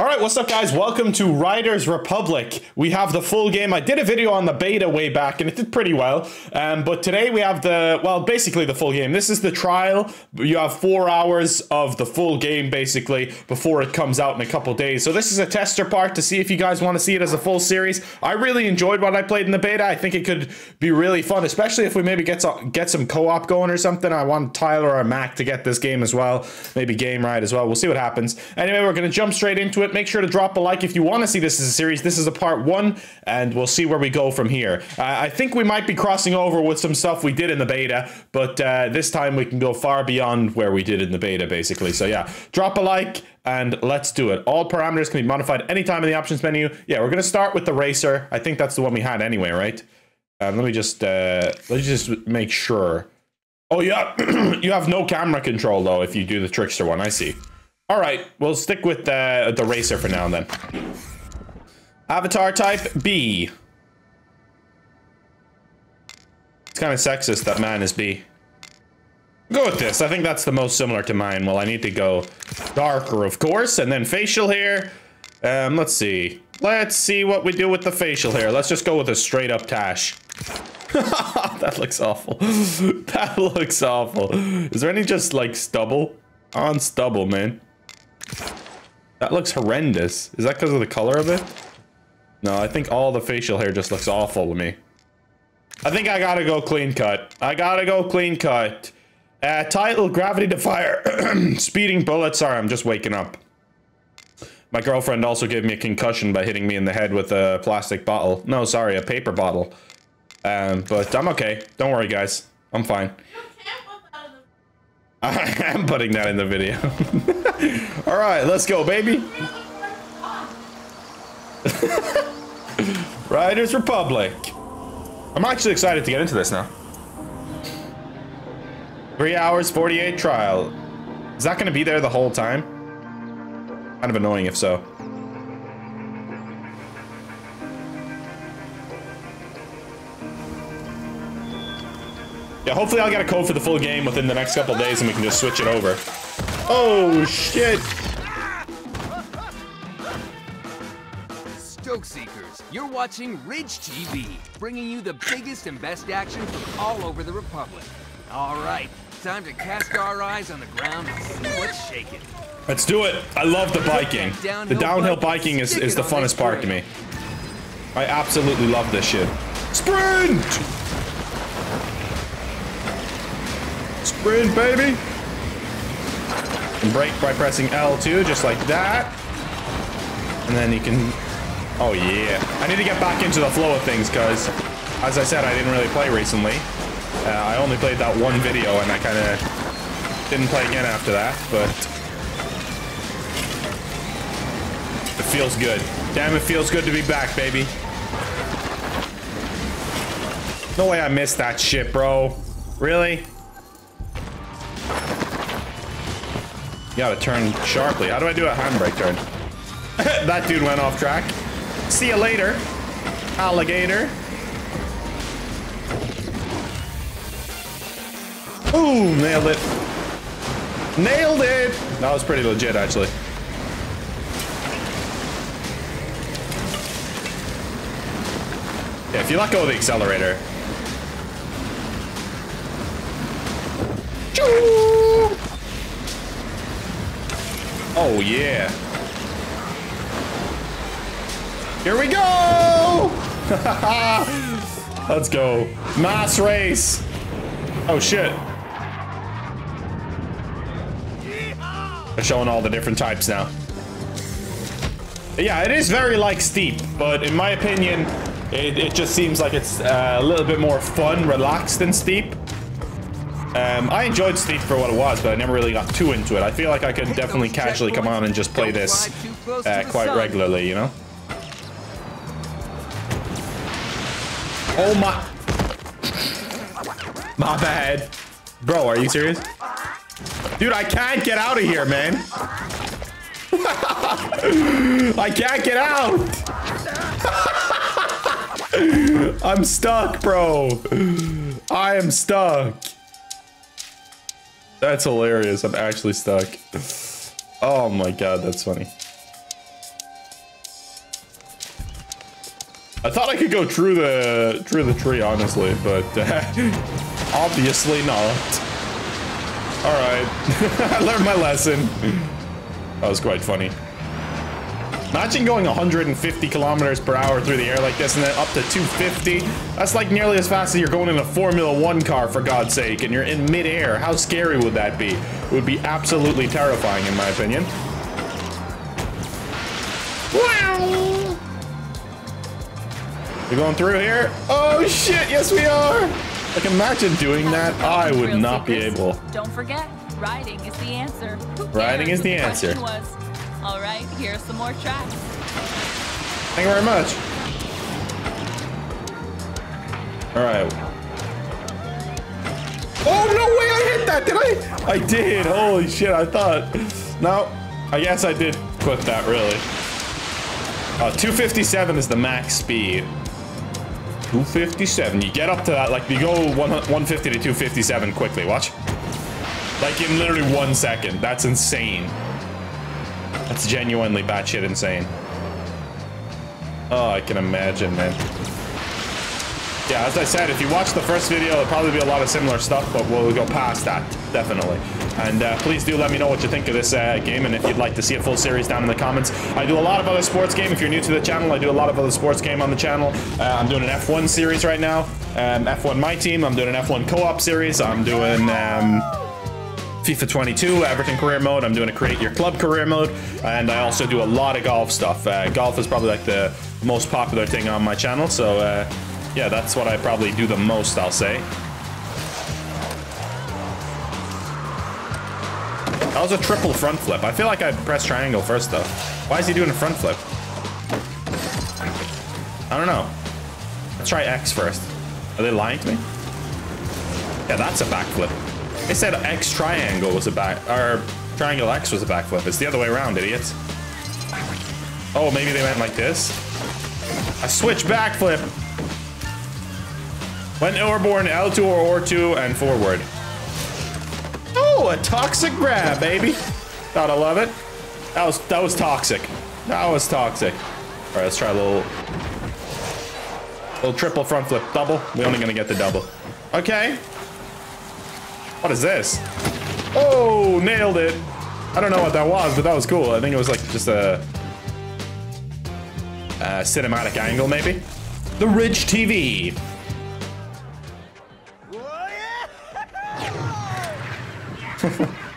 All right, what's up guys? Welcome to Riders Republic. We have the full game. I did a video on the beta way back and it did pretty well. But today we have basically the full game. This is the trial. You have 4 hours of the full game basically before it comes out in a couple days. So this is a tester part to see if you guys want to see it as a full series. I really enjoyed what I played in the beta. I think it could be really fun, especially if we maybe get some co-op going or something. I want Tyler or Mac to get this game as well. Maybe Game Ride as well. We'll see what happens. Anyway, we're going to jump straight into it. Make sure to drop a like if you want to see this as a series. This is a part one, and we'll see where we go from here. I think we might be crossing over with some stuff we did in the beta, but this time we can go far beyond where we did in the beta, basically. So yeah, drop a like, and let's do it. All parameters can be modified anytime in the options menu. Yeah, we're going to start with the racer. I think that's the one we had anyway, right? Let me just make sure. Oh, yeah, you have no camera control, though, if you do the trickster one. I see. All right, we'll stick with the racer for now then. Avatar type B. It's kind of sexist that man is B. Go with this. I think that's the most similar to mine. Well, I need to go darker, of course, and then facial hair. Let's see. Let's see what we do with the facial hair. Let's just go with a straight up tash. That looks awful. That looks awful. Is there any just like stubble? On stubble, man. That looks horrendous. Is that because of the color of it? No, I think all the facial hair just looks awful to me. I think I gotta go clean cut. I gotta go clean cut. Title, Gravity Defier. Speeding bullet. Sorry, I'm just waking up. My girlfriend also gave me a concussion by hitting me in the head with a plastic bottle. No, sorry, a paper bottle. But I'm okay. Don't worry, guys. I'm fine. I am putting that in the video. All right, let's go, baby. Riders Republic. I'm actually excited to get into this now. 3 hours, 48 trial. Is that going to be there the whole time? Kind of annoying if so. Yeah, hopefully I'll get a code for the full game within the next couple days and we can just switch it over. Oh, shit! Stoke Seekers, you're watching Ridge TV, bringing you the biggest and best action from all over the Republic. All right, time to cast our eyes on the ground and see what's shaking. Let's do it! I love the biking. The downhill biking is the funnest part to me. I absolutely love this shit. Sprint! Sprint, baby! And brake by pressing L2, just like that. And then you can... Oh, yeah. I need to get back into the flow of things, because, as I said, I didn't really play recently. I only played that one video, and I kind of didn't play again after that, but... It feels good. Damn, it feels good to be back, baby. No way I missed that shit, bro. Really? You gotta turn sharply. How do I do a handbrake turn? That dude went off track. See you later, alligator. Ooh, nailed it. Nailed it! That was pretty legit, actually. Yeah, if you let go of the accelerator. Choo! Oh, yeah. Here we go! Let's go. Mass race. Oh, shit. They're showing all the different types now. Yeah, it is very like Steep, but in my opinion, it just seems like it's a little bit more fun, relaxed than Steep. I enjoyed Steep for what it was, but I never really got too into it. I feel like I could definitely casually come on and just play this quite regularly, you know? Oh my... My bad. Bro, are you serious? Dude, I can't get out of here, man. I can't get out. I'm stuck, bro. I am stuck. That's hilarious. I'm actually stuck. Oh my god, that's funny. I thought I could go through the tree, honestly, but obviously not. All right, I learned my lesson. That was quite funny. Imagine going 150 kilometers per hour through the air like this and then up to 250. That's like nearly as fast as you're going in a Formula One car, for God's sake, and you're in midair. How scary would that be? It would be absolutely terrifying, in my opinion. Wow! We're going through here. Oh shit, yes we are. Like, imagine doing that. I would not be able. Don't forget, riding is the answer. Riding is the answer. All right, here's some more tracks. Thank you very much. All right. Oh no way, I hit that, did I? I did, holy shit, I thought. No, I guess I did quit that, really. 257 is the max speed. 257, you get up to that, like you go 150 to 257 quickly, watch. Like in literally 1 second, that's insane. That's genuinely batshit insane. Oh, I can imagine, man. Yeah, as I said, if you watch the first video, it'll probably be a lot of similar stuff, but we'll go past that, definitely. And please do let me know what you think of this game, and if you'd like to see a full series down in the comments. I do a lot of other sports game. If you're new to the channel, I do a lot of other sports game on the channel. I'm doing an F1 series right now, F1 My Team. I'm doing an F1 co-op series. I'm doing FIFA 22, Everton career mode. I'm doing a Create Your Club career mode. And I also do a lot of golf stuff. Golf is probably like the most popular thing on my channel, so yeah, that's what I probably do the most, I'll say. That was a triple front flip. I feel like I pressed triangle first, though. Why is he doing a front flip? I don't know. Let's try X first. Are they lying to me? Yeah, that's a back flip. They said X triangle was a back... or triangle X was a back flip. It's the other way around, idiots. Oh, maybe they went like this? A switch back flip! When airborne, L2 or R2 and forward. Oh, a toxic grab, baby. Gotta love it. That was toxic. That was toxic. All right, let's try a little triple front flip double. We're only gonna get the double. Okay. What is this? Oh, nailed it. I don't know what that was, but that was cool. I think it was like just a cinematic angle, maybe. The Ridge TV.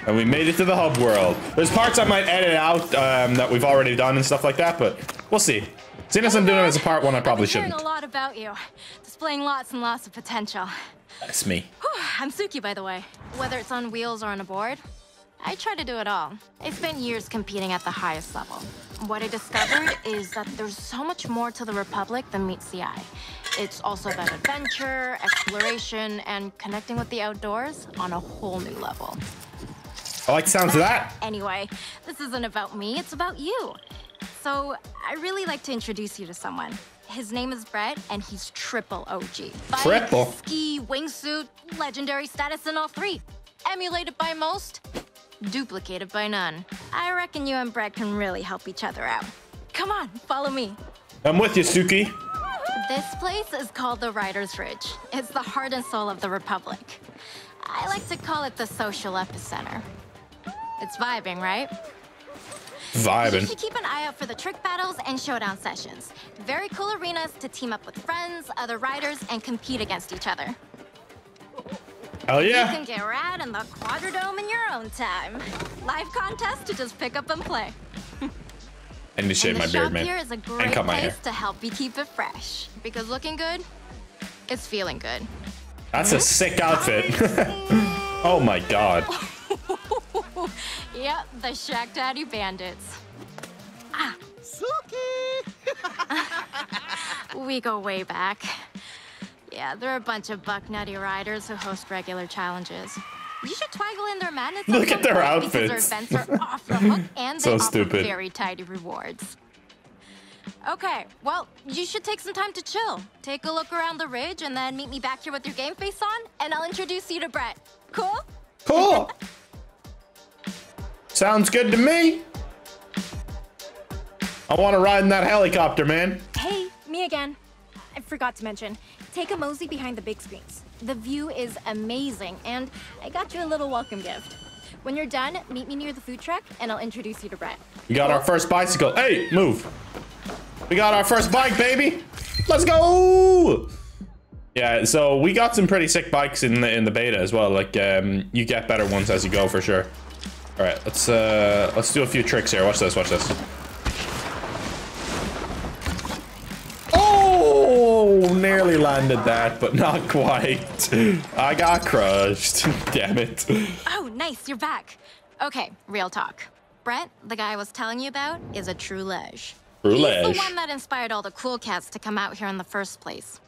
And we made it to the hub world. There's parts I might edit out that we've already done and stuff like that, but we'll see. Seeing as I'm doing it as a part one, I probably shouldn't. I've been hearing a lot about you, displaying lots and lots of potential. That's me. I'm Suki, by the way. Whether it's on wheels or on a board, I try to do it all. I spent years competing at the highest level. What I discovered is that there's so much more to the Republic than meets the eye. It's also about adventure, exploration, and connecting with the outdoors on a whole new level. I like the sounds of that. Anyway, this isn't about me, it's about you. So I really like to introduce you to someone. His name is Brett, and he's triple OG. Bike, triple? Ski, wingsuit, legendary status in all three. Emulated by most, duplicated by none. I reckon you and Brett can really help each other out. Come on, follow me. I'm with you, Suki. This place is called the Riders Ridge. It's the heart and soul of the Republic. I like to call it the social epicenter. It's vibing, right? Vibing. You should keep an eye out for the trick battles and showdown sessions. Very cool arenas to team up with friends, other riders, and compete against each other. Hell yeah. You can get rad in the Quadrodome in your own time. Live contest to just pick up and play. I need to shave my beard, man. Here is a great and cut my hair. To help you keep it fresh. Because looking good, it's feeling good. That's a sick outfit. Oh my god. Yep, the Shaq Daddy Bandits. Ah. Suki! We go way back. Yeah, they're a bunch of buck-nutty riders who host regular challenges. You should twaggle in their madness. Look at their outfits. Their events are off the hook and they so stupid. Very tidy rewards. Okay, well, you should take some time to chill. Take a look around the ridge and then meet me back here with your game face on, and I'll introduce you to Brett. Cool? Cool. Sounds good to me. I want to ride in that helicopter, man. Hey, me again. I forgot to mention, take a mosey behind the big screens. The view is amazing, and I got you a little welcome gift. When you're done, meet me near the food truck, and I'll introduce you to Brett. We got our first bicycle. Hey, move. We got our first bike, baby. Let's go. Yeah, so we got some pretty sick bikes in the beta as well. Like, you get better ones as you go, for sure. All right, let's do a few tricks here. Watch this, watch this. Oh, nearly landed that, but not quite. I got crushed. Damn it. Oh, nice, you're back. Okay, real talk. Brett, the guy I was telling you about, is a true lege. True lege. He's the one that inspired all the cool cats to come out here in the first place.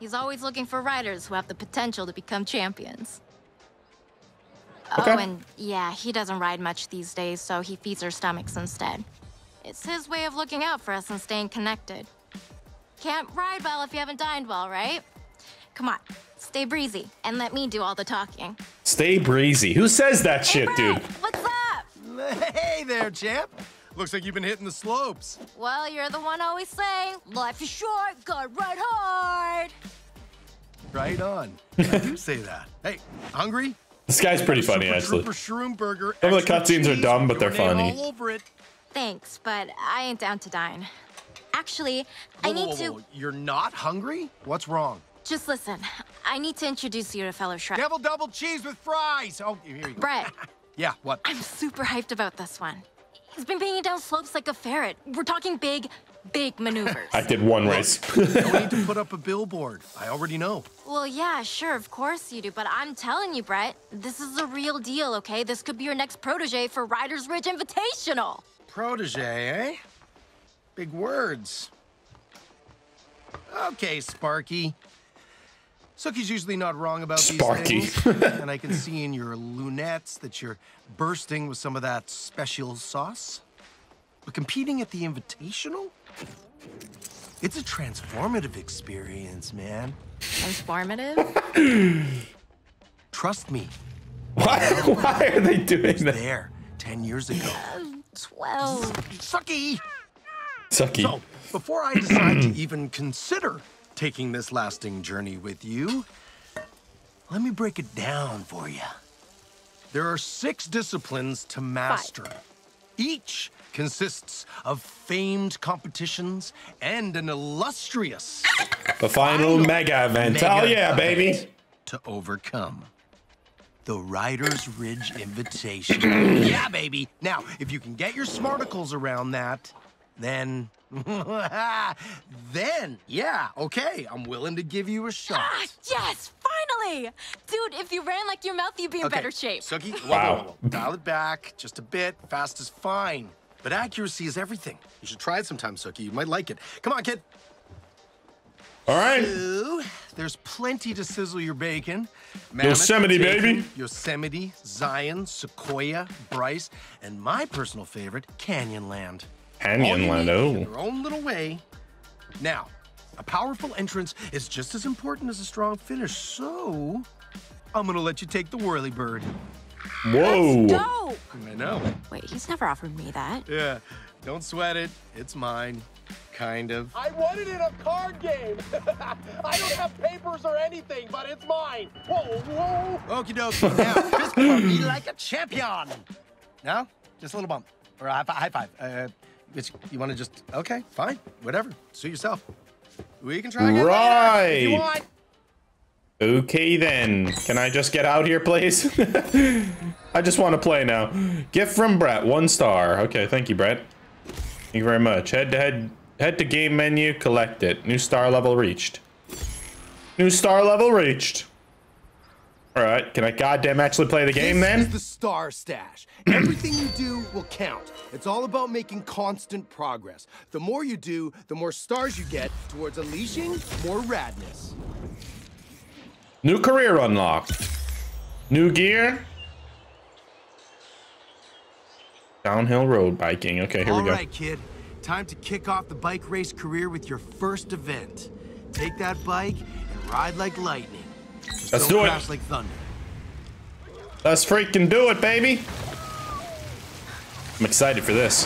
He's always looking for riders who have the potential to become champions. Okay. Oh, and yeah, he doesn't ride much these days, so he feeds our stomachs instead. It's his way of looking out for us and staying connected. Can't ride well if you haven't dined well, right? Come on, stay breezy and let me do all the talking. Stay breezy. Who says that shit, dude? What's up? Hey there, champ. Looks like you've been hitting the slopes. Well, you're the one always saying, life is short, gotta ride hard. Right on. I do say that. Hey, hungry? This guy's pretty funny, actually. Some of the cutscenes are dumb, but they're funny. Thanks, but I ain't down to dine. Actually, I need to... You're not hungry? What's wrong? Just listen. I need to introduce you to fellow Shrek. Devil double cheese with fries! Oh, here you go. Brett. Yeah, what? I'm super hyped about this one. He's been banging down slopes like a ferret. We're talking big, big maneuvers. I did one race. I need to put up a billboard. I already know. Well, yeah, sure, of course you do. But I'm telling you, Brett, this is the real deal, okay? This could be your next protege for Riders Ridge Invitational. Protege, eh? Big words. Okay, Sparky. Suki's usually not wrong about these things. And I can see in your lunettes that you're bursting with some of that special sauce. But competing at the Invitational? It's a transformative experience, man. Transformative? Trust me. Why are they doing that? There, 10 years ago. 12. Suki! Suki. So, before I decide to even consider taking this lasting journey with you, let me break it down for you. There are 6 disciplines to master. 5. Each consists of famed competitions and an illustrious the final mega event. Oh yeah, baby. To overcome. The Riders Ridge Invitational. Yeah, baby. Now, if you can get your smarticles around that, then yeah, okay, I'm willing to give you a shot. Ah, yes, finally! Dude, if you ran like your mouth, you'd be in better shape. Suki, wow. Dial it back just a bit. Fast is fine, but accuracy is everything. You should try it sometime, Suki. You might like it. Come on, kid. All right. So, there's plenty to sizzle your bacon. Mammoth, Yosemite, baby. Yosemite, Zion, Sequoia, Bryce, and my personal favorite, Canyonland. Canyonland, oh. In your own little way. Now, a powerful entrance is just as important as a strong finish, so I'm gonna let you take the whirly bird. Whoa. Let's go. I know. Wait, he's never offered me that. Yeah, don't sweat it. It's mine, kind of. I won it in a card game. I don't have papers or anything, but it's mine. Whoa, whoa. Okie dokie, now fist bump me like a champion. Now, just a little bump or a high five. You want to just, okay, fine, whatever. Suit yourself. We can try again later if you want. Okay, then. Can I just get out here, please? I just want to play now. Gift from Brett, 1 star. Okay, thank you, Brett. Thank you very much. Head to game menu, collect it. New star level reached. New star level reached. All right, can I goddamn actually play the game then? This is the star stash. Everything you do will count. It's all about making constant progress. The more you do, the more stars you get towards unleashing more radness. New career unlocked. New gear. Downhill road biking. Okay, here we go. All right, kid. Time to kick off the bike race career with your first event. Take that bike and ride like lightning. Let's do it. Like thunder. Let's freaking do it, baby. I'm excited for this.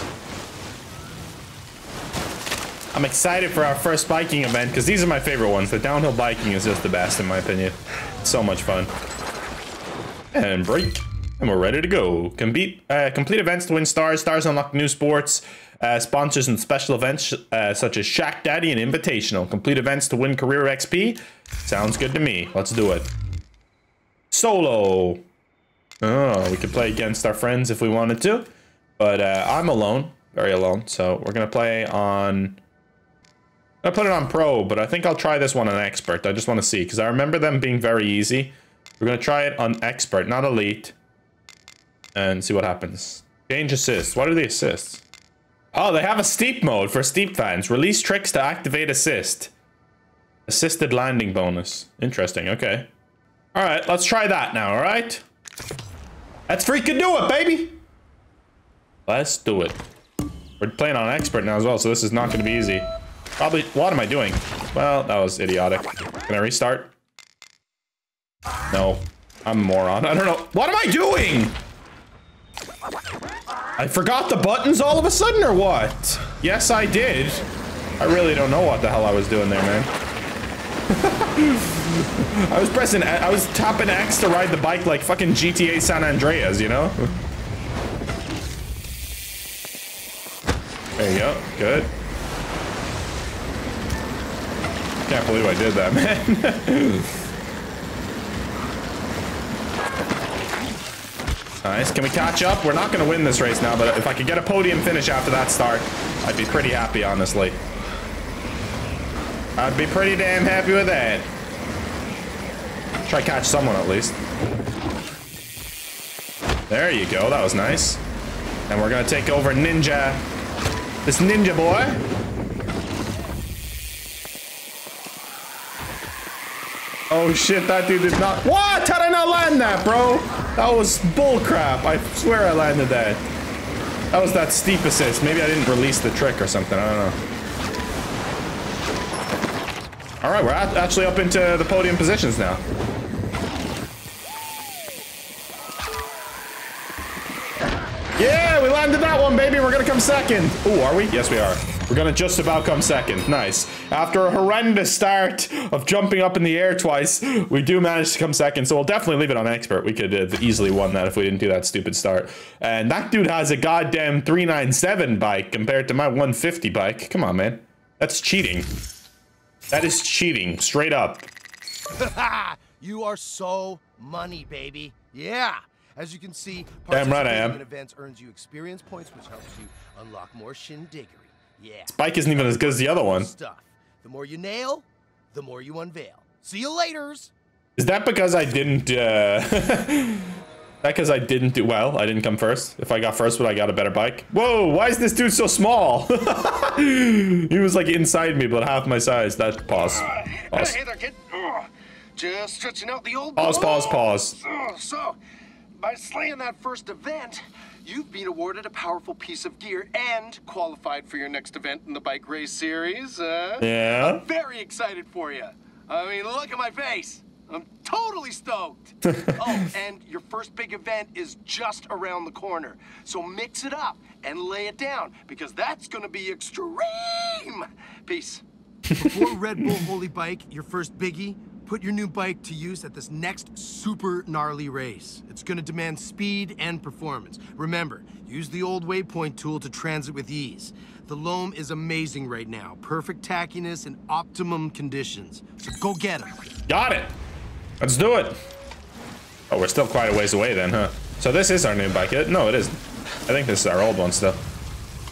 I'm excited for our first biking event because these are my favorite ones. The downhill biking is just the best in my opinion. It's so much fun. And break. And we're ready to go. Complete events to win stars. Stars unlock new sports, sponsors, and special events such as Shaq Daddy and Invitational. Complete events to win career XP. Sounds good to me. Let's do it. Solo. Oh, we could play against our friends if we wanted to. But I'm alone. Very alone. So we're going to play on... I put it on pro, but I think I'll try this one on expert. I just want to see because I remember them being very easy. We're going to try it on expert, not elite. And see what happens. Change assists. What are the assists? Oh, they have a steep mode for steep fans. Release tricks to activate assist. Assisted landing bonus. Interesting. Okay. All right. Let's try that now. All right. Let's freaking do it, baby. Let's do it. We're playing on expert now as well, so this is not going to be easy. Probably. What am I doing? Well, that was idiotic. Can I restart? No. I'm a moron. I don't know. What am I doing? I forgot the buttons all of a sudden or what? Yes, I did. I really don't know what the hell I was doing there, man. I was tapping X to ride the bike like fucking GTA San Andreas, you know? There you go. Good. Can't believe I did that, man. Nice. Can we catch up? We're not going to win this race now, but if I could get a podium finish after that start, I'd be pretty happy, honestly. I'd be pretty damn happy with that. Try to catch someone at least. There you go. That was nice. And we're going to take over Ninja. This Ninja boy. Oh shit, that dude did not... What? How did I not land that, bro? That was bullcrap. I swear I landed that. That was that steep assist. Maybe I didn't release the trick or something. I don't know. All right, we're actually up into the podium positions now. Yeah, we landed that one, baby. We're going to come second. Ooh, are we? Yes, we are. We're going to just about come second. Nice. After a horrendous start of jumping up in the air twice, we do manage to come second. So we'll definitely leave it on expert. We could have easily won that if we didn't do that stupid start. And that dude has a goddamn 397 bike compared to my 150 bike. Come on, man. That's cheating. That is cheating. Straight up. You are so money, baby. Yeah. As you can see, participating in events earns you experience points, which helps you unlock more shindiggery. Yeah. This bike isn't even as good as the other one. The more you nail, the more you unveil. See you laters. Is that because I didn't? That because I didn't do well? I didn't come first. If I got first, would I got a better bike? Whoa! Why is this dude so small? He was like inside me, but half my size. That's pause. Hey there, kid. Just stretching out the old. Pause. So. By slaying that first event, you've been awarded a powerful piece of gear and qualified for your next event in the bike race series. Yeah. I'm very excited for you. I mean, look at my face. I'm totally stoked. Oh, and your first big event is just around the corner. So mix it up and lay it down because that's going to be extreme. Peace. Before Red Bull Holy Bike, your first biggie, put your new bike to use at this next super gnarly race. It's going to demand speed and performance. Remember, use the old waypoint tool to transit with ease. The loam is amazing right now. Perfect tackiness and optimum conditions. So go get it. Got it. Let's do it. Oh, we're still quite a ways away then, huh? So this is our new bike. No, it isn't. I think this is our old one still.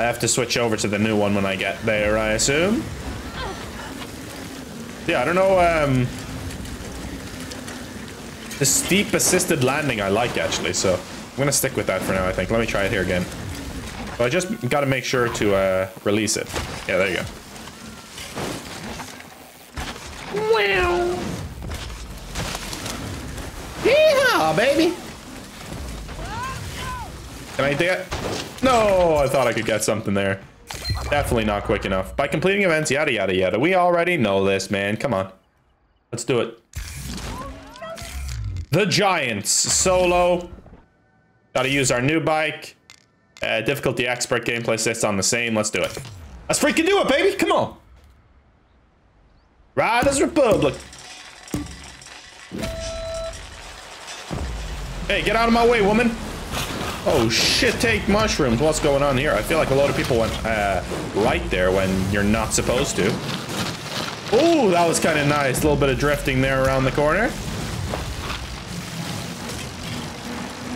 I have to switch over to the new one when I get there, I assume. Yeah, I don't know. The steep assisted landing I like actually, so I'm gonna stick with that for now. I think. Let me try it here again. But I just gotta make sure to release it. Yeah, there you go. Wow! Yeehaw, baby! Can I get? No, I thought I could get something there. Definitely not quick enough. By completing events, yada yada yada. We already know this, man. Come on, let's do it. The Giants solo. Gotta use our new bike. Difficulty expert gameplay sits on the same. Let's do it. Let's freaking do it, baby. Come on. Riders Republic. Hey, get out of my way, woman. Oh shit, take mushrooms. What's going on here? I feel like a lot of people went right there when you're not supposed to. Oh, that was kind of nice. A little bit of drifting there around the corner.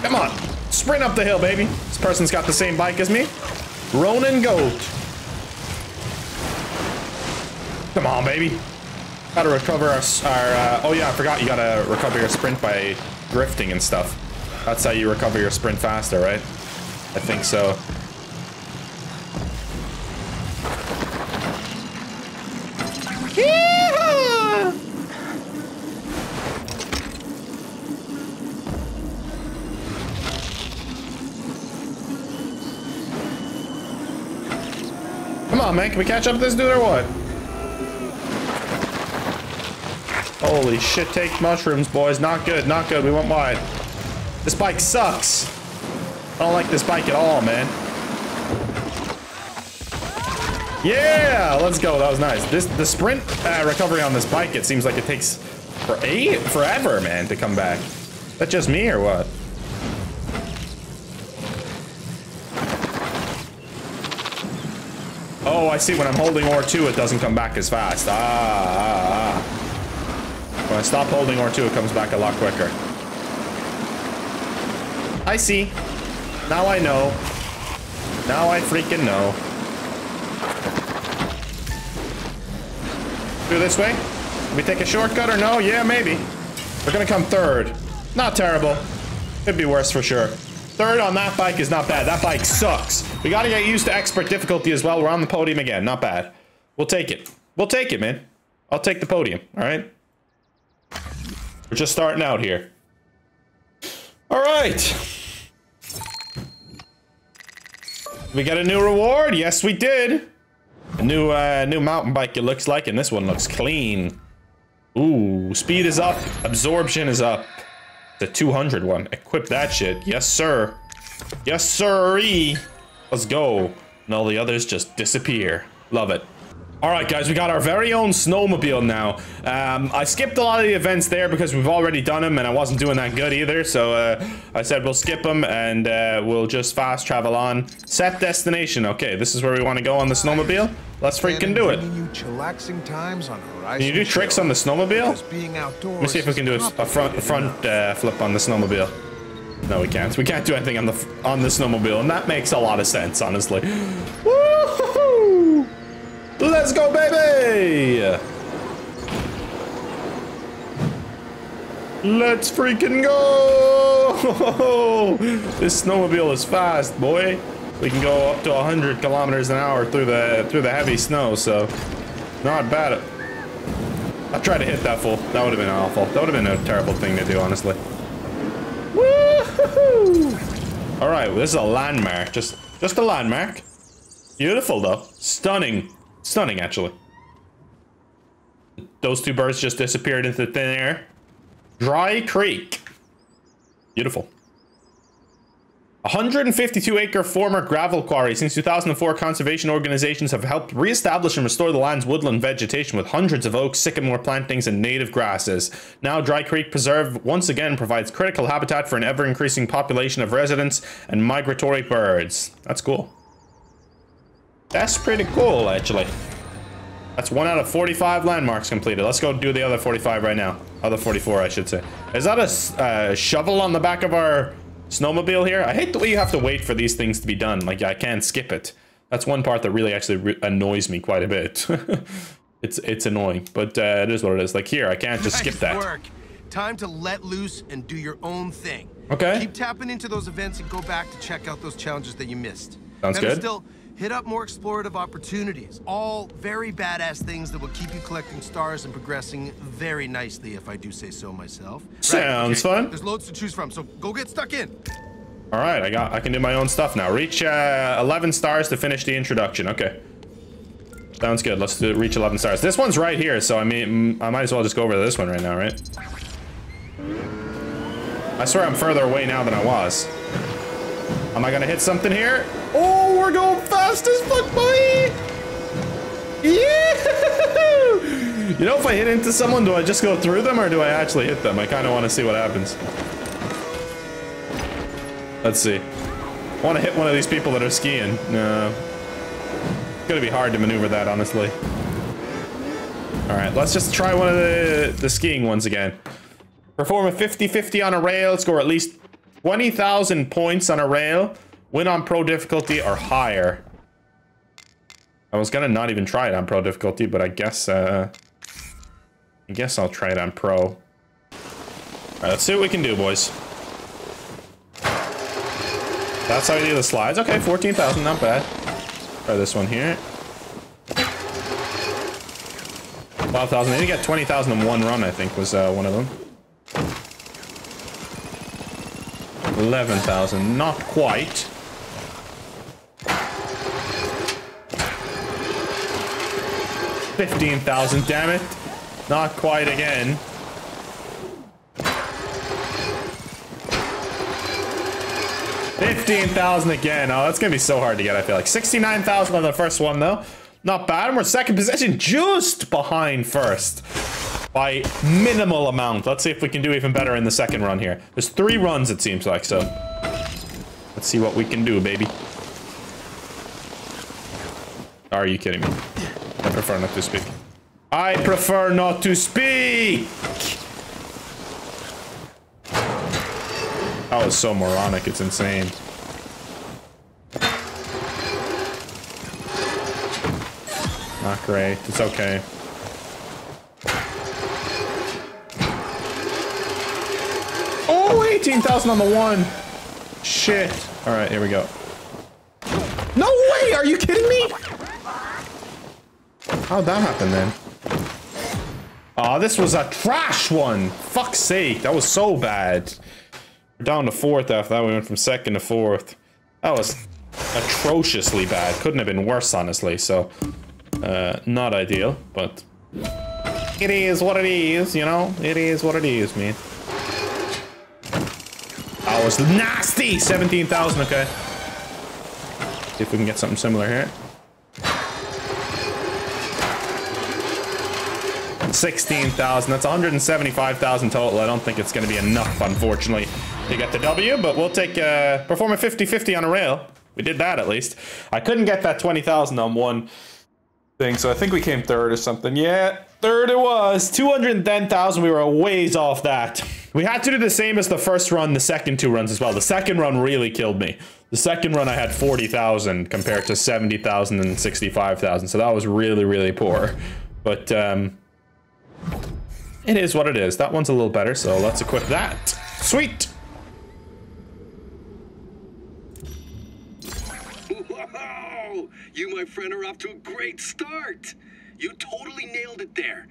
Come on, sprint up the hill, baby. This person's got the same bike as me. Ronin Goat. Come on, baby. Gotta recover our oh yeah, I forgot you gotta recover your sprint by drifting and stuff. That's how you recover your sprint faster, right? I think so. Come on, man. Can we catch up with this dude or what? Holy shit, take mushrooms, boys. Not good, not good. We went wide. This bike sucks. I don't like this bike at all, man. Yeah, let's go. That was nice. The sprint recovery on this bike, it seems like it takes forever, man, to come back. Is that just me or what? Oh, I see. When I'm holding R2, it doesn't come back as fast. When I stop holding R2, it comes back a lot quicker. I see. Now I know. Now I freaking know. Do this way? Can we take a shortcut or no? Yeah, maybe. We're gonna come third. Not terrible. Could be worse for sure. Third on that bike is not bad. That bike sucks. We gotta get used to expert difficulty as well. We're on the podium again. Not bad. We'll take it. We'll take it, man. I'll take the podium. All right. We're just starting out here. All right. We got a new reward. Yes, we did. A new new mountain bike, it looks like, and this one looks clean. Ooh, speed is up. Absorption is up. The 200 one. Equip that shit. Yes, sir. Yes, sir-y. Let's go. And all the others just disappear. Love it. All right, guys, we got our very own snowmobile now. I skipped a lot of the events there because we've already done them, and I wasn't doing that good either. So I said we'll skip them, and we'll just fast travel on. Set destination. Okay, this is where we want to go on the snowmobile. Let's freaking do it. Can you do tricks on the snowmobile? Let me see if we can do a front flip on the snowmobile. No, we can't. We can't do anything on the snowmobile, and that makes a lot of sense, honestly. Woo-hoo-hoo! Let's go, baby! Let's freaking go! This snowmobile is fast, boy. We can go up to 100 kilometers an hour through the heavy snow, so not bad. I tried to hit that fool. That would have been awful. That would have been a terrible thing to do, honestly. Woo-hoo-hoo! All right, well, this is a landmark. Just a landmark. Beautiful though. Stunning. Stunning, actually. Those two birds just disappeared into thin air. Dry Creek. Beautiful. 152-acre former gravel quarry. Since 2004, conservation organizations have helped reestablish and restore the land's woodland vegetation with hundreds of oaks, sycamore plantings, and native grasses. Now, Dry Creek Preserve once again provides critical habitat for an ever-increasing population of residents and migratory birds. That's cool. That's pretty cool, actually. That's 1 out of 45 landmarks completed. Let's go do the other 45 right now. Other 44, I should say. Is that a shovel on the back of our snowmobile here? I hate the way you have to wait for these things to be done. Like, I can't skip it. That's one part that really actually annoys me quite a bit. It's annoying, but it is what it is. Like here, I can't just skip that. Nice work. Time to let loose and do your own thing. Okay. Keep tapping into those events and go back to check out those challenges that you missed. Sounds good. Hit up more explorative opportunities. All very badass things that will keep you collecting stars and progressing very nicely, if I do say so myself. Sounds fun. There's loads to choose from, so go get stuck in. All right, I can do my own stuff now. Reach 11 stars to finish the introduction. Okay. Sounds good. Let's reach 11 stars. This one's right here, so I mean, I might as well just go over to this one right now, right? I swear I'm further away now than I was. Am I gonna hit something here? Oh, we're going fast as fuck, boy! You know, if I hit into someone, do I just go through them or do I actually hit them? I kind of want to see what happens. Let's see. I want to hit one of these people that are skiing. No. It's going to be hard to maneuver that, honestly. All right, let's just try one of the skiing ones again. Perform a 50-50 on a rail, score at least 20,000 points on a rail, win on pro difficulty or higher. I was gonna not even try it on pro difficulty, but I guess I'll try it on pro. All right, let's see what we can do, boys. That's how we do the slides. Okay, 14,000, not bad. Try this one here. 12,000. Then you got 20,000 in one run, I think, was one of them. 11,000, not quite. $15,000, damn it. Not quite again. $15,000 again. Oh, that's gonna be so hard to get, I feel like. $69,000 on the first one, though. Not bad, and we're second position, just behind first. By minimal amount. Let's see if we can do even better in the second run here. There's 3 runs, it seems like, so let's see what we can do, baby. Are you kidding me? I prefer not to speak. I prefer not to speak! That was so moronic, it's insane. Not great, it's okay. Oh, 18,000 on the one. Shit. All right, here we go. No way. Are you kidding me? How'd that happen then? Oh, this was a trash one. Fuck's sake. That was so bad. We're down to 4th after that. We went from 2nd to 4th. That was atrociously bad. Couldn't have been worse, honestly. So, not ideal, but it is what it is, you know? It is what it is, man. That was nasty! 17,000, okay. See if we can get something similar here. 16,000, that's 175,000 total. I don't think it's gonna be enough, unfortunately. You got the W, but we'll take, perform a 50-50 on a rail. We did that, at least. I couldn't get that 20,000 on one thing, so I think we came 3rd or something. Yeah, 3rd it was. 210,000, we were a ways off that. We had to do the same as the first run, the second 2 runs as well. The second run really killed me. The second run I had 40,000 compared to 70,000 and 65,000. So that was really, really poor. But it is what it is. That one's a little better, so let's equip that. Sweet. Whoa! You, my friend, are off to a great start. You totally nailed it there.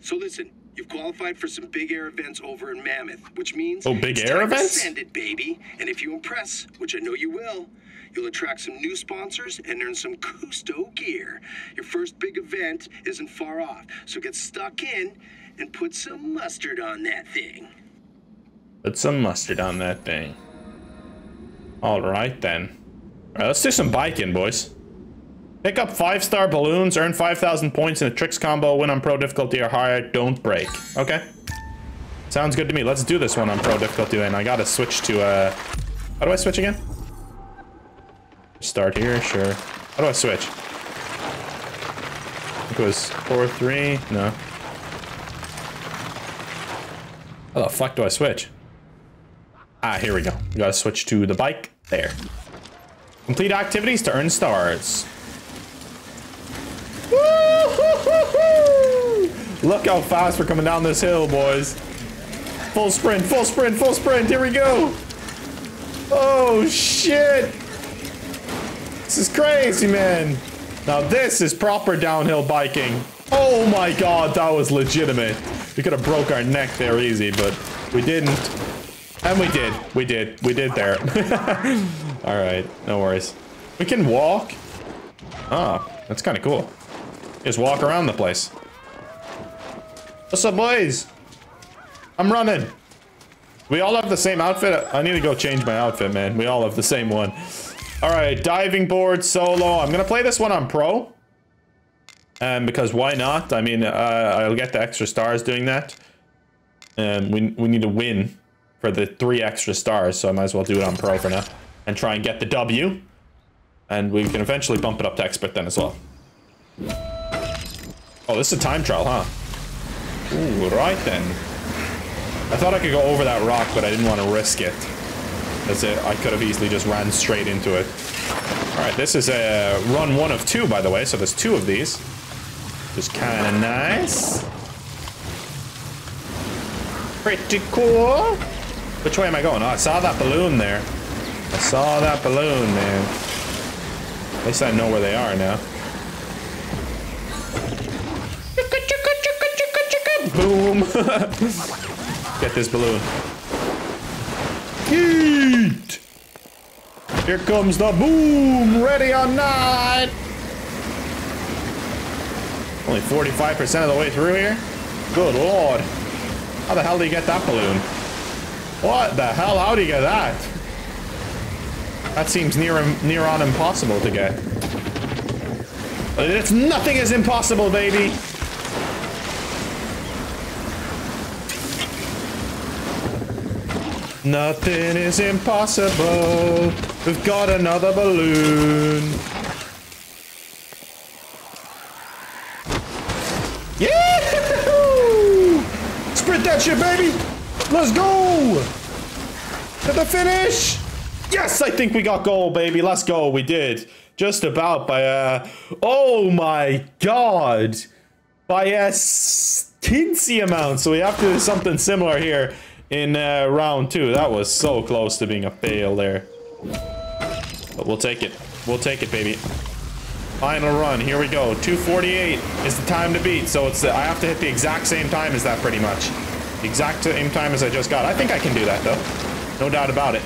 So listen. You've qualified for some big air events over in Mammoth, which means send it, baby. And if you impress, which I know you will, you'll attract some new sponsors and earn some Cousteau gear. Your first big event isn't far off, so get stuck in and put some mustard on that thing. Put some mustard on that thing. All right, then. All right, let's do some biking, boys. Pick up 5-star balloons, earn 5,000 points in a tricks combo, win on pro difficulty or higher, don't break. Okay. Sounds good to me. Let's do this one on pro difficulty then. I gotta switch to, how do I switch again? Start here, sure. How do I switch? I think it was 4-3, no. How the fuck do I switch? Ah, here we go. We gotta switch to the bike. There. Complete activities to earn stars. Look how fast we're coming down this hill, boys. Full sprint, full sprint, full sprint. Here we go. Oh, shit. This is crazy, man. Now, this is proper downhill biking. Oh, my God. That was legitimate. We could have broke our neck there easy, but we didn't. And we did. We did. We did there. All right. No worries. We can walk. Oh, that's kind of cool. Just walk around the place. What's up, boys? I'm running. We all have the same outfit. I need to go change my outfit, man. We all have the same one. All right, diving board solo. I'm gonna play this one on pro. because why not? I mean, I'll get the extra stars doing that. We need to win for the 3 extra stars, so I might as well do it on pro for now and try and get the W. And we can eventually bump it up to expert then as well. Oh, this is a time trial, huh? Ooh, right then. I thought I could go over that rock, but I didn't want to risk it. That's it. I could have easily just ran straight into it. All right, this is a run 1 of 2, by the way, so there's 2 of these. Just kind of nice. Pretty cool. Which way am I going? Oh, I saw that balloon there. I saw that balloon, man. At least I know where they are now. Boom! Get this balloon. Yeet! Here comes the boom! Ready or not! Only 45% of the way through here? Good lord. How the hell do you get that balloon? What the hell? How do you get that? That seems near on impossible to get. But it's nothing is impossible, baby! Nothing is impossible. We've got another balloon. Yeah! Sprint that shit, baby! Let's go! To the finish! Yes, I think we got gold, baby. Let's go. We did. Just about by a... Oh my god! By a teensy amount. So we have to do something similar here. In round 2, that was so close to being a fail there. But we'll take it. We'll take it, baby. Final run. Here we go. 248 is the time to beat. So it's I have to hit the exact same time as that, pretty much. The exact same time as I just got. I think I can do that, though. No doubt about it.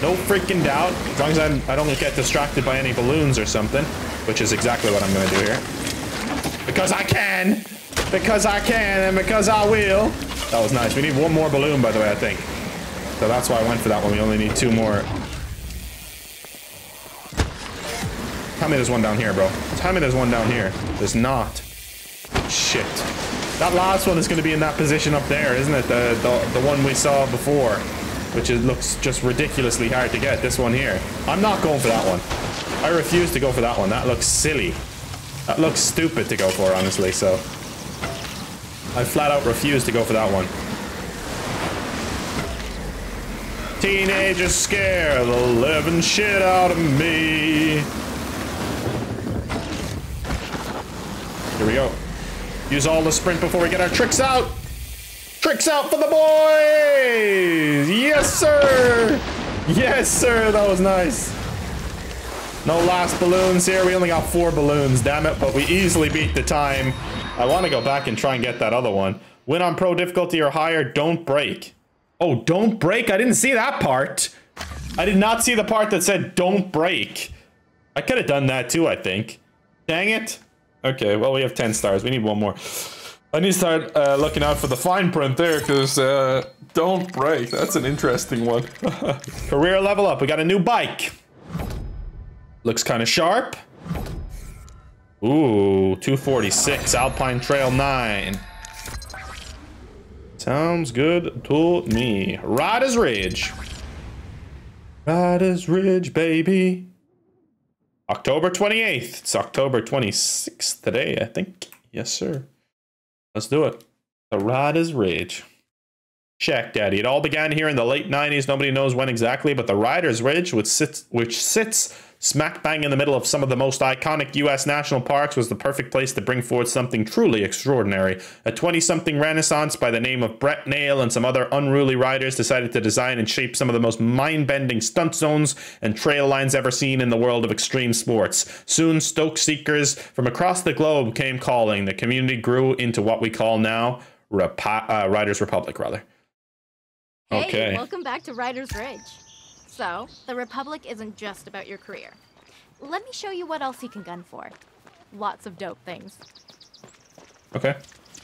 No freaking doubt. As long as I don't get distracted by any balloons or something, which is exactly what I'm going to do here. Because I can! Because I can, and because I will. That was nice. We need 1 more balloon, by the way, I think. So that's why I went for that one. We only need 2 more. Tell me there's one down here, bro. Tell me there's one down here. There's not. Shit. That last one is going to be in that position up there, isn't it? The one we saw before, which is, looks just ridiculously hard to get. This one here. I'm not going for that one. I refuse to go for that one. That looks silly. That looks stupid to go for, honestly, so... I flat out refuse to go for that one. Teenagers scare the living shit out of me. Here we go. Use all the sprint before we get our tricks out. Tricks out for the boys! Yes, sir! Yes, sir! That was nice. No last balloons here. We only got 4 balloons, damn it. But we easily beat the time. I want to go back and try and get that other one. Win on pro difficulty or higher, don't break. Oh, don't break? I didn't see that part. I did not see the part that said don't break. I could have done that too, I think. Dang it. Okay, well, we have 10 stars. We need 1 more. I need to start looking out for the fine print there, because don't break. That's an interesting one. Career level up. We got a new bike. Looks kind of sharp. Ooh, 246, Alpine Trail 9. Sounds good to me. Riders Ridge. Riders Ridge, baby. October 28th. It's October 26th today, I think. Yes, sir. Let's do it. The Riders Ridge. Shaq Daddy. It all began here in the late 90s. Nobody knows when exactly, but the Riders Ridge, which sits smack bang in the middle of some of the most iconic U.S. national parks, was the perfect place to bring forward something truly extraordinary. A 20-something renaissance by the name of Brett and some other unruly riders decided to design and shape some of the most mind-bending stunt zones and trail lines ever seen in the world of extreme sports. Soon, Stoke Seekers from across the globe came calling. The community grew into what we call now Riders Republic, rather. Hey, okay. Welcome back to Riders Ridge. So, the Republic isn't just about your career. Let me show you what else you can gun for. Lots of dope things. Okay.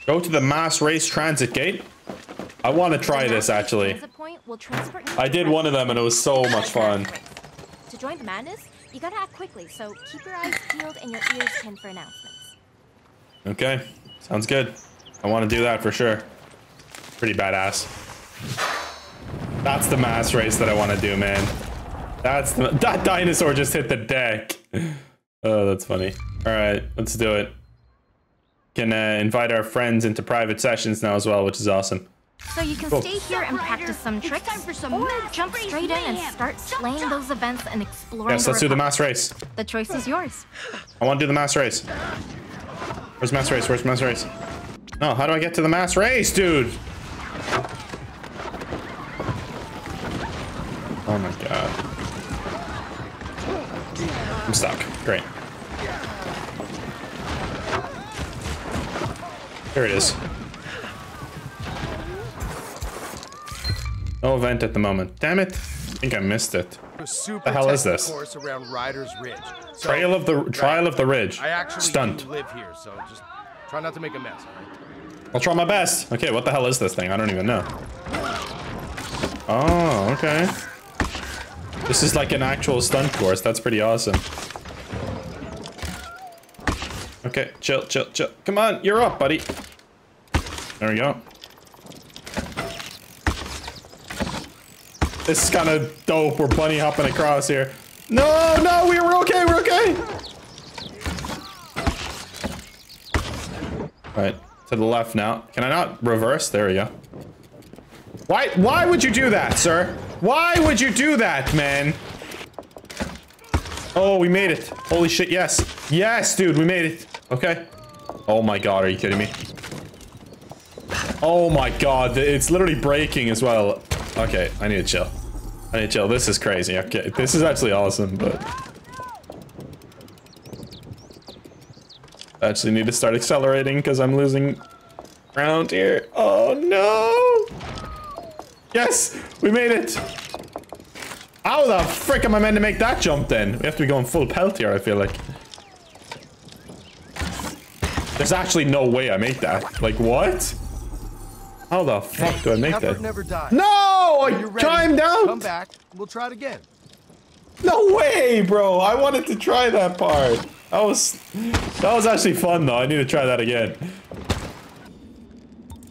Go to the mass race transit gate. I want to try this, actually. I did one of them, and it was so much fun. To join the madness, you gotta act quickly, so keep your eyes peeled and your ears pinned for announcements. Okay, sounds good. I want to do that for sure. Pretty badass. That's the mass race that I want to do, man. That's the, that dinosaur just hit the deck. Oh, that's funny. All right, let's do it. Can invite our friends into private sessions now as well, which is awesome. So you can stay here and practice some tricks, or jump straight in and start slaying those events and exploring. Yes, let's do the mass race. The choice is yours. I want to do the mass race. Where's mass race? Where's mass race? No, how do I get to the mass race, dude? Oh my god. I'm stuck. Great. Here it is. No event at the moment. Damn it. I think I missed it. What the hell is this? Trial of the Ridge. Stunt. Live here, so just try not to make a mess. I'll try my best. Okay, what the hell is this thing? I don't even know. Oh, okay. This is like an actual stunt course. That's pretty awesome. Okay, chill, chill, chill. Come on, you're up, buddy. There we go. This is kind of dope. We're bunny hopping across here. No, no, we were okay. We're okay. All right, to the left now. Can I not reverse? There we go. Why would you do that, sir? Why would you do that, man? Oh, we made it. Holy shit, yes. Yes, dude, we made it. Okay. Oh my god, are you kidding me? Oh my god, it's literally breaking as well. Okay, I need to chill. I need to chill. This is crazy. Okay, this is actually awesome, but... I actually need to start accelerating because I'm losing ground here. Oh no! Yes! We made it! How the frick am I meant to make that jump then? We have to be going full pelt here, I feel like. There's actually no way I make that. Like, what? How the fuck do I make that? No! I timed out! Come back, we'll try it again. No way, bro! I wanted to try that part. That was actually fun, though. I need to try that again.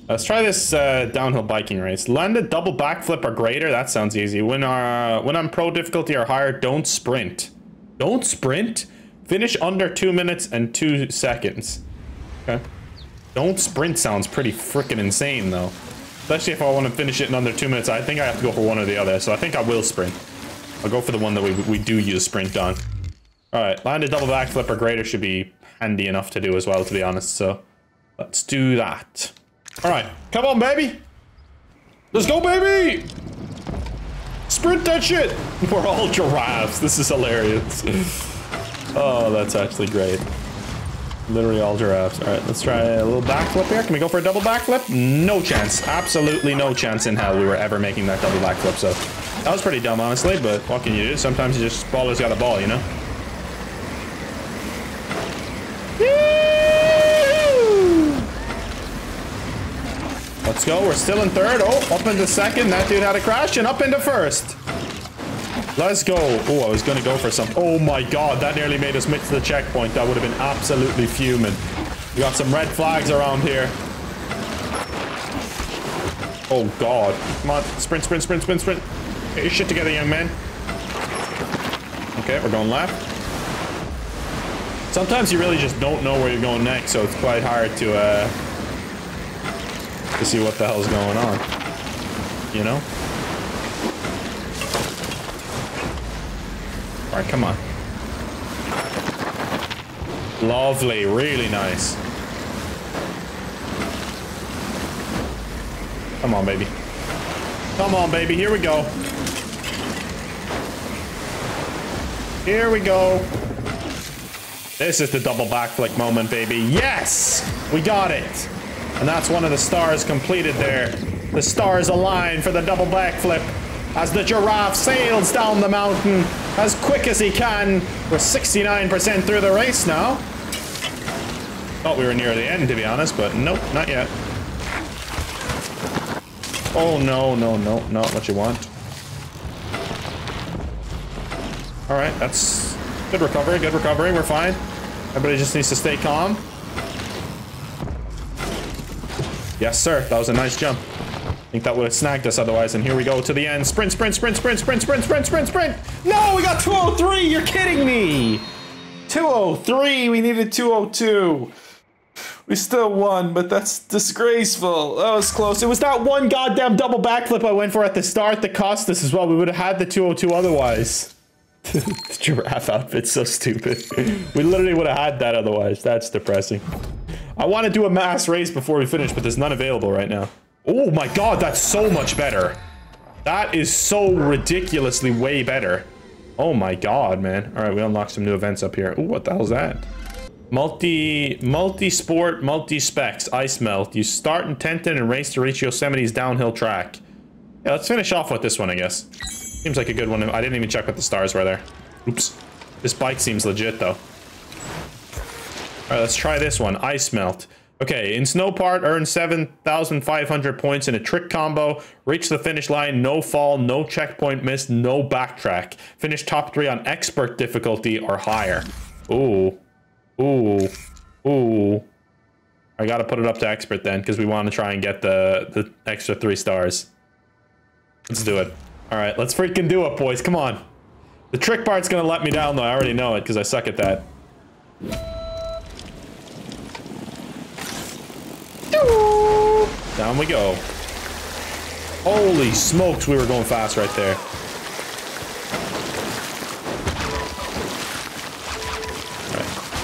Let's try this downhill biking race. Land a double backflip or greater. That sounds easy. When I'm pro difficulty or higher, don't sprint. Don't sprint? Finish under 2 minutes and 2 seconds. Okay. Don't sprint sounds pretty freaking insane, though. Especially if I want to finish it in under 2 minutes. I think I have to go for one or the other, so I think I will sprint. I'll go for the one that we do use sprint on. Alright, land a double backflip or greater should be handy enough to do as well, to be honest. So, let's do that. Alright, come on, baby! Let's go, baby! Sprint that shit! We're all giraffes. This is hilarious. Oh, that's actually great. Literally all giraffes. All right, let's try a little backflip here. Can we go for a double backflip? No chance. Absolutely no chance in hell we were ever making that double backflip. So that was pretty dumb, honestly. But what can you do? Sometimes you just ballers got a ball, you know. Woo! Let's go. We're still in third. Oh, up into second. That dude had a crash, and up into first. Let's go. Oh, I was going to go for some. Oh my god, that nearly made us miss the checkpoint. That would have been absolutely fuming. We got some red flags around here. Oh god. Come on. Sprint, sprint, sprint, sprint, sprint. Get your shit together, young man. Okay, we're going left. Sometimes you really just don't know where you're going next, so it's quite hard to see what the hell's going on. You know? All right, come on. Lovely, really nice. Come on, baby. Come on, baby. Here we go. Here we go. This is the double backflip moment, baby. Yes! We got it. And that's one of the stars completed there. The stars align for the double backflip as the giraffe sails down the mountain as quick as he can. We're 69% through the race now. Thought we were near the end, to be honest, but nope, not yet. Oh, no, no, no, not what you want. All right, that's good recovery, good recovery. We're fine. Everybody just needs to stay calm. Yes, sir. That was a nice jump. I think that would have snagged us otherwise. And here we go to the end. Sprint, sprint, sprint, sprint, sprint, sprint, sprint, sprint, sprint. No, we got 203. You're kidding me. 203. We needed 202. We still won, but that's disgraceful. That was close. It was that one goddamn double backflip I went for at the start that cost us as well. We would have had the 202 otherwise. The giraffe outfit's so stupid. We literally would have had that otherwise. That's depressing. I want to do a mass race before we finish, but there's none available right now. Oh my god, that's so much better. That is so ridiculously way better. Oh my god, man. All right, we unlocked some new events up here. Ooh, what the hell's that? Multi-sport, multi-specs, ice melt. You start in Tenton and race to reach Yosemite's downhill track. Yeah, let's finish off with this one, I guess. Seems like a good one. I didn't even check what the stars were there. Oops. This bike seems legit, though. All right, let's try this one. Ice melt. Okay, in snow part, earn 7,500 points in a trick combo. Reach the finish line, no fall, no checkpoint miss, no backtrack. Finish top 3 on expert difficulty or higher. Ooh. Ooh. Ooh. I gotta put it up to expert then, because we want to try and get the extra 3 stars. Let's do it. All right, let's freaking do it, boys. Come on. The trick part's gonna let me down, though. I already know it, because I suck at that. Down we go. Holy smokes, we were going fast right there.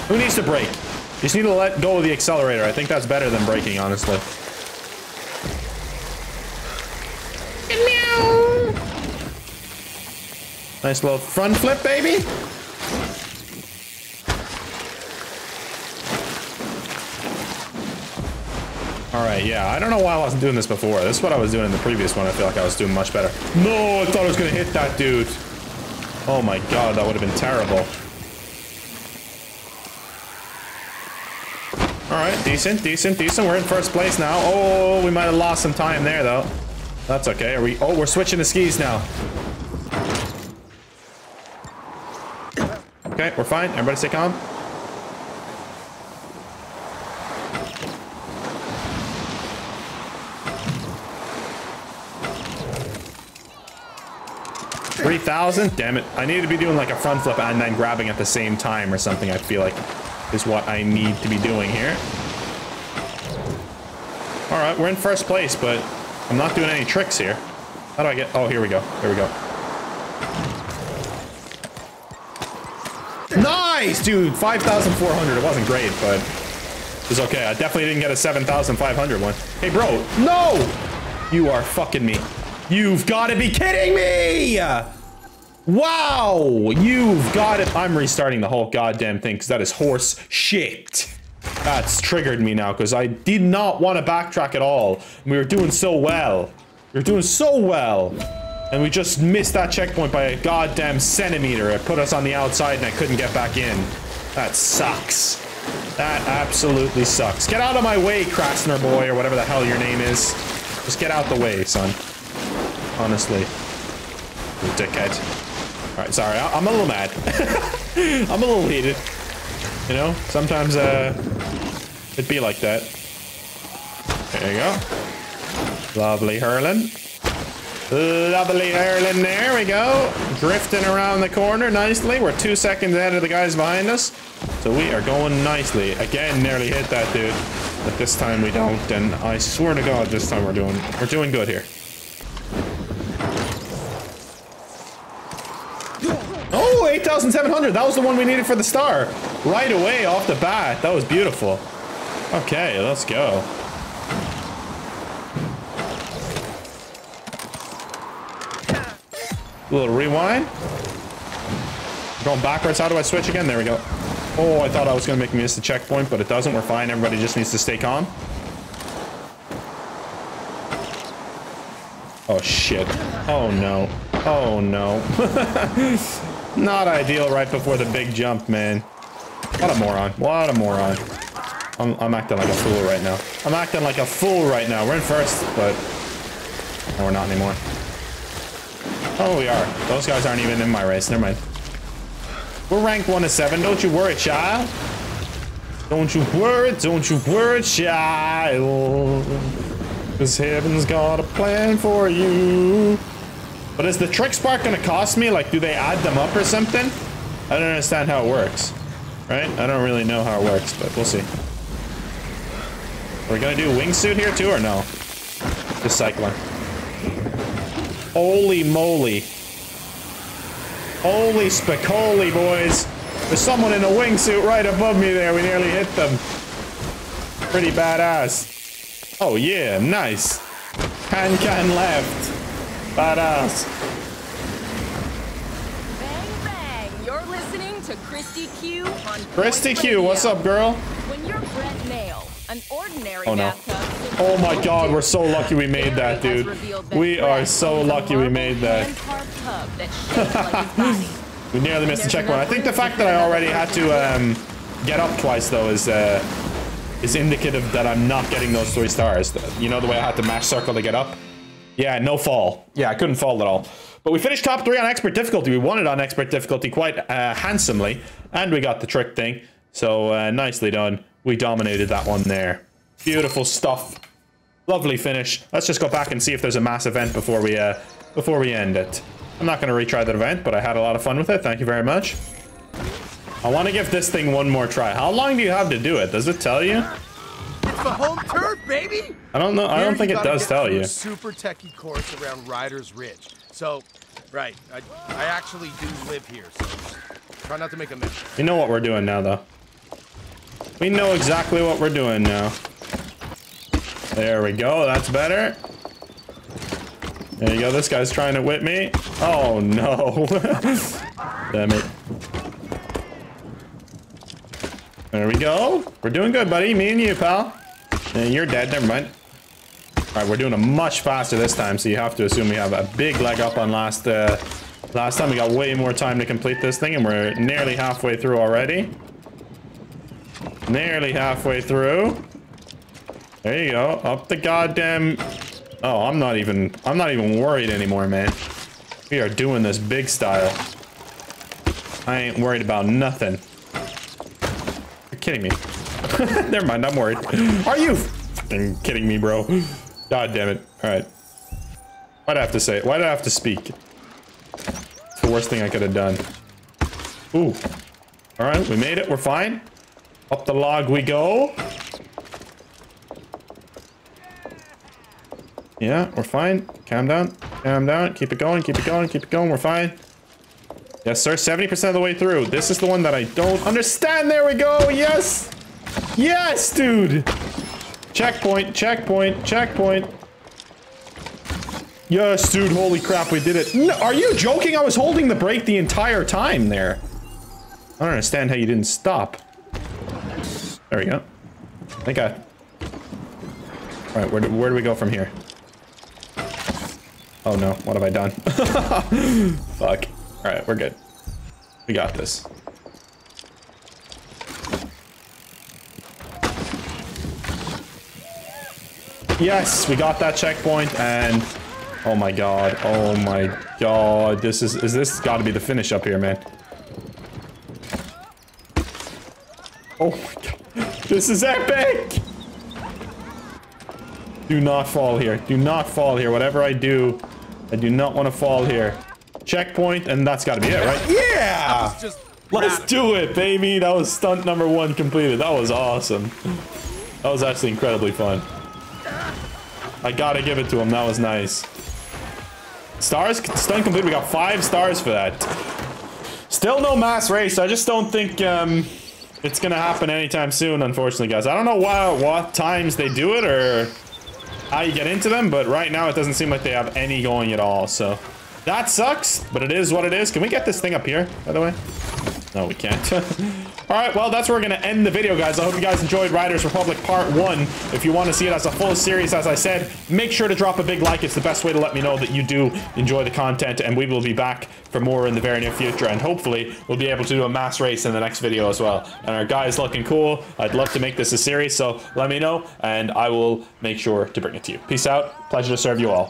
Who needs to brake? You just need to let go of the accelerator. I think that's better than braking, honestly. Nice little front flip, baby. All right, yeah. I don't know why I wasn't doing this before. This is what I was doing in the previous one. I feel like I was doing much better. No, I thought I was going to hit that dude. Oh, my God. That would have been terrible. All right, decent, decent, decent. We're in first place now. Oh, we might have lost some time there, though. That's okay. Are we? Oh, we're switching the skis now. Okay, we're fine. Everybody stay calm. $3,000? Damn it. I need to be doing like a front flip and then grabbing at the same time or something, I feel like. Is what I need to be doing here. All right, we're in first place, but I'm not doing any tricks here. How do I get? Oh, here we go. Here we go. Nice, dude. 5,400. It wasn't great, but it was okay. I definitely didn't get a 7,500 one. Hey, bro. No, you are fucking me. You've got to be kidding me. Wow, you've got it. I'm restarting the whole goddamn thing because that is horse shit. That's triggered me now because I did not want to backtrack at all. We were doing so well. We were doing so well. And we just missed that checkpoint by a goddamn centimeter. It put us on the outside and I couldn't get back in. That sucks. That absolutely sucks. Get out of my way, Krasner boy, or whatever the hell your name is. Just get out the way, son. Honestly. You dickhead. All right, sorry, I'm a little mad. I'm a little heated. You know, sometimes it'd be like that. There you go. Lovely hurling. Lovely hurling, there we go. Drifting around the corner nicely. We're 2 seconds ahead of the guys behind us. So we are going nicely. Again, nearly hit that dude. But this time we don't, and I swear to God, this time we're doing good here. Oh, 8,700. That was the one we needed for the star. Right away off the bat. That was beautiful. Okay, let's go. A little rewind. Going backwards. How do I switch again? There we go. Oh, I thought I was going to make me miss the checkpoint, but it doesn't. We're fine. Everybody just needs to stay calm. Oh, shit. Oh, no. Oh, no. Not ideal right before the big jump, man. What a moron. What a moron. I'm acting like a fool right now. I'm acting like a fool right now. We're in first, but no, we're not anymore. Oh, we are. Those guys aren't even in my race. Never mind. We're ranked 1 to 7. Don't you worry, child. Don't you worry. Don't you worry, child. 'Cause heaven's got a plan for you. But is the trick spark gonna cost me? Like, do they add them up or something? I don't understand how it works. Right? I don't really know how it works, but we'll see. Are we gonna do wingsuit here too or no? Just cycling. Holy moly. Holy spicoli, boys. There's someone in a wingsuit right above me there. We nearly hit them. Pretty badass. Oh yeah, nice. Can left. Badass. Bang bang. You're listening to Christy Q on Christy Q. What's up, girl? When you're Brett Nail, an ordinary bathtub. Oh my God, we're so lucky we made that, dude. We are so lucky we made that. We nearly missed the checkpoint. I think the fact that I already had to get up twice though is indicative that I'm not getting those 3 stars. You know the way I had to mash circle to get up. Yeah, no fall. Yeah, I couldn't fall at all. But we finished top 3 on expert difficulty. We won it on expert difficulty quite handsomely. And we got the trick thing. So nicely done. We dominated that one there. Beautiful stuff. Lovely finish. Let's just go back and see if there's a mass event before we end it. I'm not going to retry that event, but I had a lot of fun with it. Thank you very much. I want to give this thing one more try. How long do you have to do it? Does it tell you? It's the home turf, baby. I don't know. I don't think it does tell you. Super techie course around Riders Ridge. So, right, I actually do live here. So try not to make a mess. You know what we're doing now, though. We know exactly what we're doing now. There we go. That's better. There you go. This guy's trying to whip me. Oh no! Damn it. There we go. We're doing good, buddy. Me and you, pal. And you're dead. Never mind. All right, we're doing it much faster this time, so you have to assume we have a big leg up on last time. We got way more time to complete this thing, and we're nearly halfway through already. Nearly halfway through. There you go. Up the goddamn. Oh, I'm not even worried anymore, man. We are doing this big style. I ain't worried about nothing. Kidding me. Never mind, I'm worried. Are you f***ing kidding me, bro? God damn it. All right. Why'd I have to say it? Why'd I have to speak? It's the worst thing I could have done. Ooh. All right, we made it. We're fine. Up the log we go. Yeah, we're fine. Calm down. Calm down. Keep it going. Keep it going. Keep it going. We're fine. Yes, sir. 70% of the way through. This is the one that I don't understand. There we go. Yes. Yes, dude. Checkpoint. Checkpoint. Checkpoint. Yes, dude. Holy crap. We did it. No, are you joking? I was holding the brake the entire time there. I don't understand how you didn't stop. There we go. Thank God. All right. Where do we go from here? Oh, no. What have I done? Fuck. All right, we're good. We got this. Yes, we got that checkpoint and oh my God, this is this gotta be the finish up here, man. Oh my God, this is epic. Do not fall here. Do not fall here. Whatever I do, I do not want to fall here. Checkpoint, and that's gotta be it, right? Yeah! Let's do it, baby! That was stunt number 1 completed. That was awesome. That was actually incredibly fun. I gotta give it to him. That was nice. Stars? Stunt complete. We got 5 stars for that. Still no mass race. I just don't think it's gonna happen anytime soon, unfortunately, guys. I don't know why, what times they do it or how you get into them, but right now it doesn't seem like they have any going at all, so... That sucks, but it is what it is. Can we get this thing up here, by the way? No, we can't. All right, well, that's where we're going to end the video, guys. I hope you guys enjoyed Riders Republic Part 1. If you want to see it as a full series, as I said, make sure to drop a big like. It's the best way to let me know that you do enjoy the content, and we will be back for more in the very near future, and hopefully we'll be able to do a mass race in the next video as well. And our guy is looking cool. I'd love to make this a series, so let me know, and I will make sure to bring it to you. Peace out. Pleasure to serve you all.